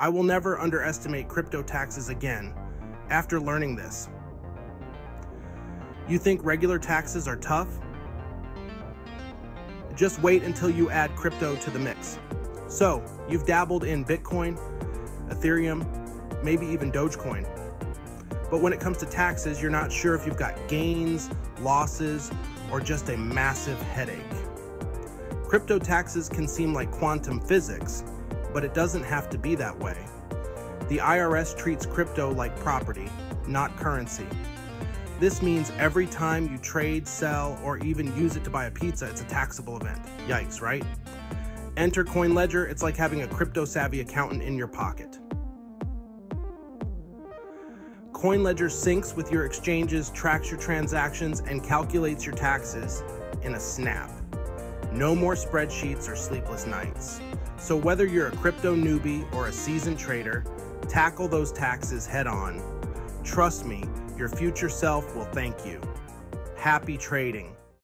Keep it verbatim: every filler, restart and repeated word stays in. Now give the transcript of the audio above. I will never underestimate crypto taxes again after learning this. You think regular taxes are tough? Just wait until you add crypto to the mix. So, you've dabbled in Bitcoin, Ethereum, maybe even Dogecoin. But when it comes to taxes, you're not sure if you've got gains, losses, or just a massive headache. Crypto taxes can seem like quantum physics, but it doesn't have to be that way. The I R S treats crypto like property, not currency. This means every time you trade, sell, or even use it to buy a pizza, it's a taxable event. Yikes, right? Enter Coin Ledger, it's like having a crypto-savvy accountant in your pocket. Coin Ledger syncs with your exchanges, tracks your transactions, and calculates your taxes in a snap. No more spreadsheets or sleepless nights. So whether you're a crypto newbie or a seasoned trader, tackle those taxes head on. Trust me, your future self will thank you. Happy trading.